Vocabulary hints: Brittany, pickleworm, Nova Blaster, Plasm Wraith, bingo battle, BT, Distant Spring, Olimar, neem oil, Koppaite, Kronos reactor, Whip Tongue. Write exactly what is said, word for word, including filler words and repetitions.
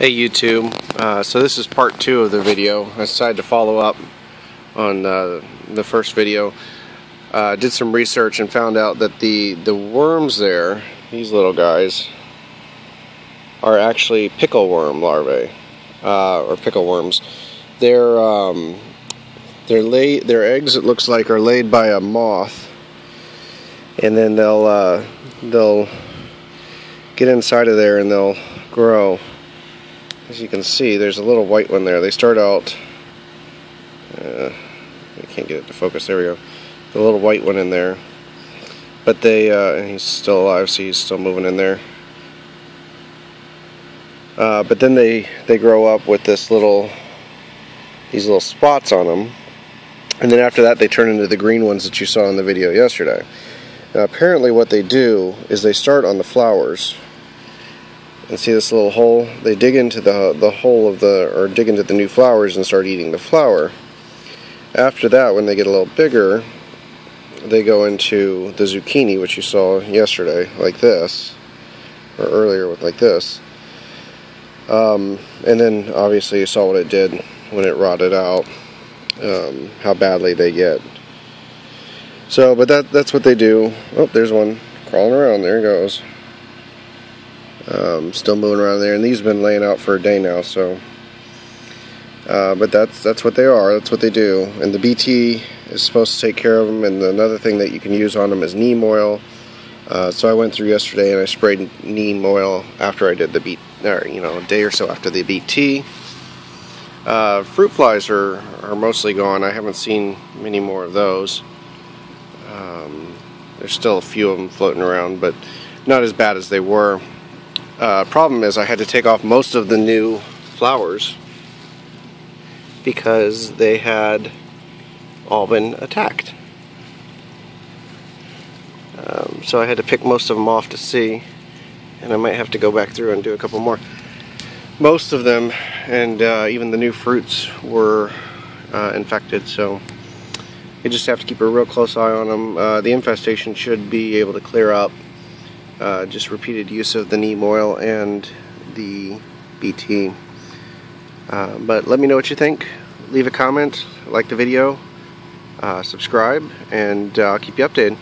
Hey YouTube, uh, so this is part two of the video. I decided to follow up on uh, the first video. Uh, did some research and found out that the, the worms there, these little guys, are actually pickle worm larvae, uh, or pickle worms. They're, um, they're lay, their eggs, it looks like, are laid by a moth, and then they'll, uh, they'll get inside of there and they'll grow. As you can see, there's a little white one there. They start out, uh, I can't get it to focus, there we go, the little white one in there, but they, uh, and he's still alive, so he's still moving in there, uh, but then they, they grow up with this little, these little spots on them, and then after that they turn into the green ones that you saw in the video yesterday. Now apparently what they do is they start on the flowers. And see this little hole? They dig into the the hole of the, or dig into the new flowers and start eating the flower. After that, when they get a little bigger, they go into the zucchini, which you saw yesterday, like this, or earlier with like this. Um, and then obviously you saw what it did when it rotted out, um, how badly they get. So, but that that's what they do. Oh, there's one crawling around. There it goes. Um, still moving around there, and these have been laying out for a day now. So, uh, but that's that's what they are. That's what they do. And the B T is supposed to take care of them. And another thing that you can use on them is neem oil. Uh, so I went through yesterday and I sprayed neem oil after I did the B T, or you know, a day or so after the B T. Uh, fruit flies are are mostly gone. I haven't seen many more of those. Um, there's still a few of them floating around, but not as bad as they were. Uh, problem is I had to take off most of the new flowers because they had all been attacked. Um, so I had to pick most of them off to see, and I might have to go back through and do a couple more. Most of them, and uh, even the new fruits, were uh, infected, so you just have to keep a real close eye on them. Uh, the infestation should be able to clear up. Uh, just repeated use of the neem oil and the B T. Uh, but let me know what you think. Leave a comment, like the video, uh, subscribe, and uh, I'll keep you updated.